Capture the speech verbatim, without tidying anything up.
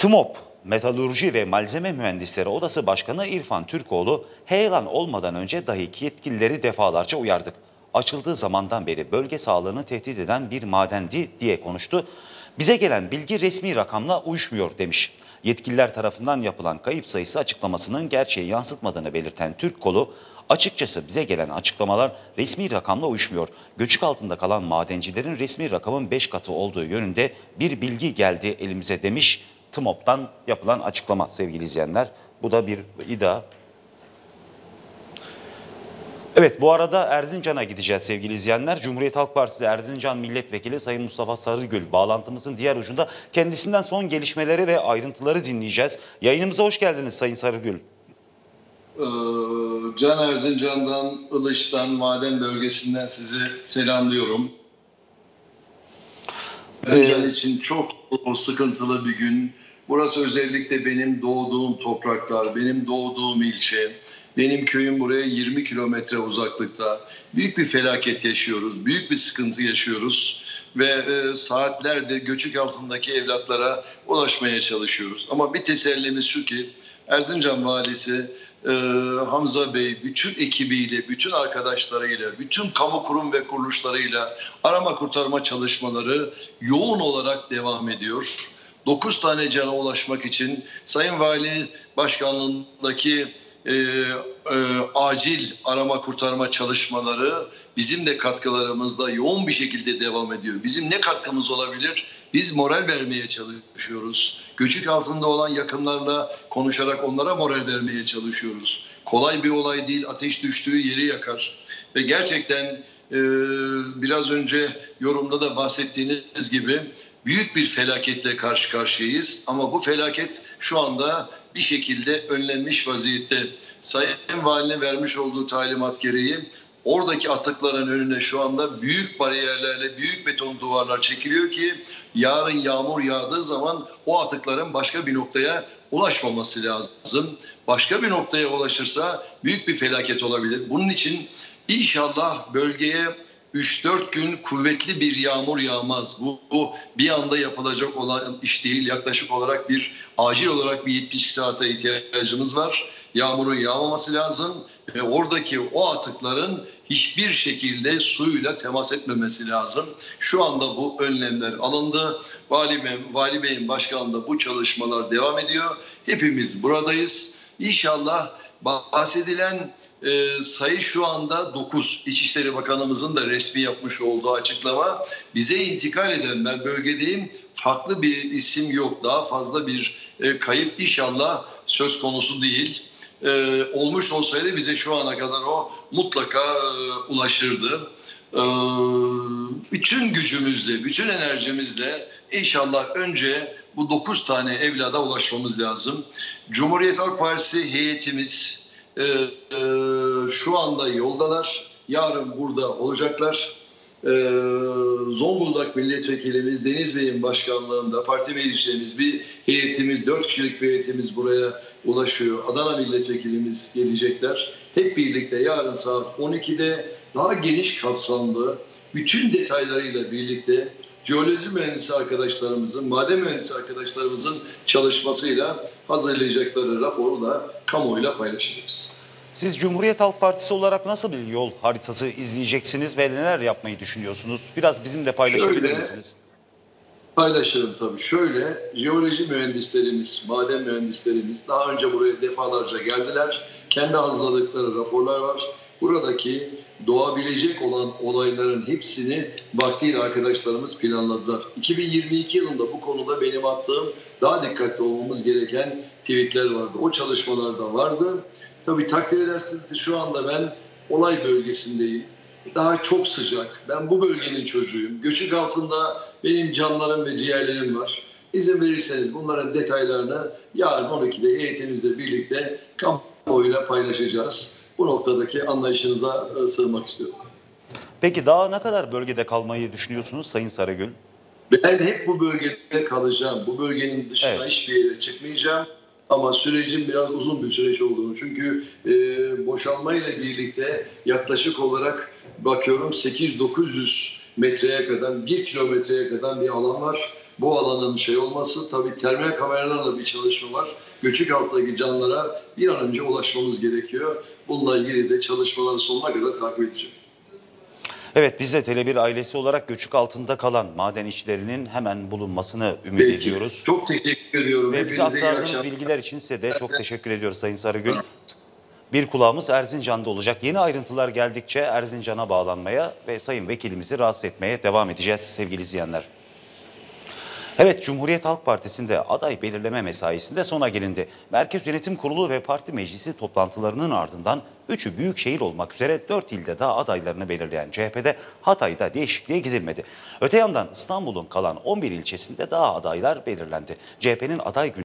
TÜMOP Metalurji ve Malzeme Mühendisleri Odası Başkanı İrfan Türkoğlu, heyelan olmadan önce dahi yetkilileri defalarca uyardık. Açıldığı zamandan beri bölge sağlığını tehdit eden bir madendi diye konuştu. Bize gelen bilgi resmi rakamla uyuşmuyor demiş. Yetkililer tarafından yapılan kayıp sayısı açıklamasının gerçeği yansıtmadığını belirten Türkoğlu, açıkçası bize gelen açıklamalar resmi rakamla uyuşmuyor. Göçük altında kalan madencilerin resmi rakamın beş katı olduğu yönünde bir bilgi geldi elimize demiş. TMOP'tan yapılan açıklama sevgili izleyenler. Bu da bir iddia. Evet, bu arada Erzincan'a gideceğiz sevgili izleyenler. Cumhuriyet Halk Partisi Erzincan Milletvekili Sayın Mustafa Sarıgül bağlantımızın diğer ucunda, kendisinden son gelişmeleri ve ayrıntıları dinleyeceğiz. Yayınımıza hoş geldiniz Sayın Sarıgül. Ee, Can Erzincan'dan, Ilış'tan, maden bölgesinden sizi selamlıyorum. Erzincan için çok sıkıntılı bir gün. Burası özellikle benim doğduğum topraklar, benim doğduğum ilçe. Benim köyüm buraya yirmi kilometre uzaklıkta. Büyük bir felaket yaşıyoruz, büyük bir sıkıntı yaşıyoruz ve e, saatlerdir göçük altındaki evlatlara ulaşmaya çalışıyoruz. Ama bir tesellimiz şu ki Erzincan Valisi e, Hamza Bey bütün ekibiyle, bütün arkadaşlarıyla, bütün kamu kurum ve kuruluşlarıyla arama kurtarma çalışmaları yoğun olarak devam ediyor. dokuz tane cana ulaşmak için Sayın Vali Başkanlığındaki E, e, acil arama kurtarma çalışmaları bizim de katkılarımızla yoğun bir şekilde devam ediyor. Bizim ne katkımız olabilir? Biz moral vermeye çalışıyoruz. Göçük altında olan yakınlarla konuşarak onlara moral vermeye çalışıyoruz. Kolay bir olay değil. Ateş düştüğü yeri yakar. Ve gerçekten e, biraz önce yorumda da bahsettiğiniz gibi büyük bir felaketle karşı karşıyayız. Ama bu felaket şu anda bir şekilde önlenmiş vaziyette. Sayın Valine vermiş olduğu talimat gereği oradaki atıkların önüne şu anda büyük bariyerlerle, büyük beton duvarlar çekiliyor ki yarın yağmur yağdığı zaman o atıkların başka bir noktaya ulaşmaması lazım. Başka bir noktaya ulaşırsa büyük bir felaket olabilir. Bunun için inşallah bölgeye üç dört gün kuvvetli bir yağmur yağmaz. Bu, bu bir anda yapılacak olan iş değil. Yaklaşık olarak bir acil olarak bir yetmiş iki saate ihtiyacımız var. Yağmurun yağmaması lazım. Ve oradaki o atıkların hiçbir şekilde suyla temas etmemesi lazım. Şu anda bu önlemler alındı. Vali Bey, Vali Bey'in başkanlığında bu çalışmalar devam ediyor. Hepimiz buradayız. İnşallah bahsedilen Ee, sayı şu anda dokuz. İçişleri Bakanımızın da resmi yapmış olduğu açıklama. Bize intikal eden, ben bölgedeyim, farklı bir isim yok. Daha fazla bir e, kayıp inşallah söz konusu değil. Ee, olmuş olsaydı bize şu ana kadar o mutlaka e, ulaşırdı. Ee, bütün gücümüzle, bütün enerjimizle inşallah önce bu dokuz tane evlada ulaşmamız lazım. Cumhuriyet Halk Partisi heyetimiz Ee, e, şu anda yoldalar, yarın burada olacaklar. Ee, Zonguldak milletvekilimiz Deniz Bey'in başkanlığında parti meclislerimiz, bir heyetimiz, dört kişilik bir heyetimiz buraya ulaşıyor. Adana milletvekilimiz gelecekler. Hep birlikte yarın saat on ikide daha geniş kapsamlı, bütün detaylarıyla birlikte jeoloji mühendisi arkadaşlarımızın, maden mühendisi arkadaşlarımızın çalışmasıyla hazırlayacakları raporu da kamuoyuyla paylaşacağız. Siz Cumhuriyet Halk Partisi olarak nasıl bir yol haritası izleyeceksiniz ve neler yapmayı düşünüyorsunuz? Biraz bizim de paylaşabilir misiniz? Paylaşırım tabii. Şöyle, jeoloji mühendislerimiz, maden mühendislerimiz daha önce buraya defalarca geldiler. Kendi hazırladıkları raporlar var. Buradaki doğabilecek olan olayların hepsini vaktiyle arkadaşlarımız planladılar. iki bin yirmi iki yılında bu konuda benim attığım daha dikkatli olmamız gereken tweetler vardı. O çalışmalarda vardı. Tabii takdir edersiniz ki şu anda ben olay bölgesindeyim. Daha çok sıcak. Ben bu bölgenin çocuğuyum. Göçük altında benim canlarım ve ciğerlerim var. İzin verirseniz bunların detaylarını yarın on ikide eğitimimizle birlikte kamuoyuyla paylaşacağız. Bu noktadaki anlayışınıza sığınmak istiyorum. Peki daha ne kadar bölgede kalmayı düşünüyorsunuz Sayın Sarıgül? Ben hep bu bölgede kalacağım. Bu bölgenin dışına evet. hiçbir yere çıkmayacağım. Ama sürecin biraz uzun bir süreç olduğunu. Çünkü e, boşalmayla birlikte yaklaşık olarak bakıyorum sekiz yüz dokuz yüz metreye kadar, bir kilometreye kadar bir alan var. bu alanın şey olması, tabii termal kameralarla bir çalışma var. Göçük altındaki canlara bir an önce ulaşmamız gerekiyor. Bununla ilgili de çalışmaları sonuna kadar takip edeceğim. Evet, biz de Tele bir ailesi olarak göçük altında kalan maden işçilerinin hemen bulunmasını ümit Peki. ediyoruz. Çok teşekkür ediyorum. Ve bize aktardığınız bilgiler için size de çok teşekkür ediyoruz Sayın Sarıgül. Bir kulağımız Erzincan'da olacak. Yeni ayrıntılar geldikçe Erzincan'a bağlanmaya ve Sayın Vekilimizi rahatsız etmeye devam edeceğiz sevgili izleyenler. Evet, Cumhuriyet Halk Partisi'nde aday belirleme mesaisinde sona gelindi. Merkez Yönetim Kurulu ve Parti Meclisi toplantılarının ardından üçü büyük şehir olmak üzere dört ilde daha adaylarını belirleyen C H P'de Hatay'da değişikliğe gidilmedi. Öte yandan İstanbul'un kalan on bir ilçesinde daha adaylar belirlendi. C H P'nin aday günü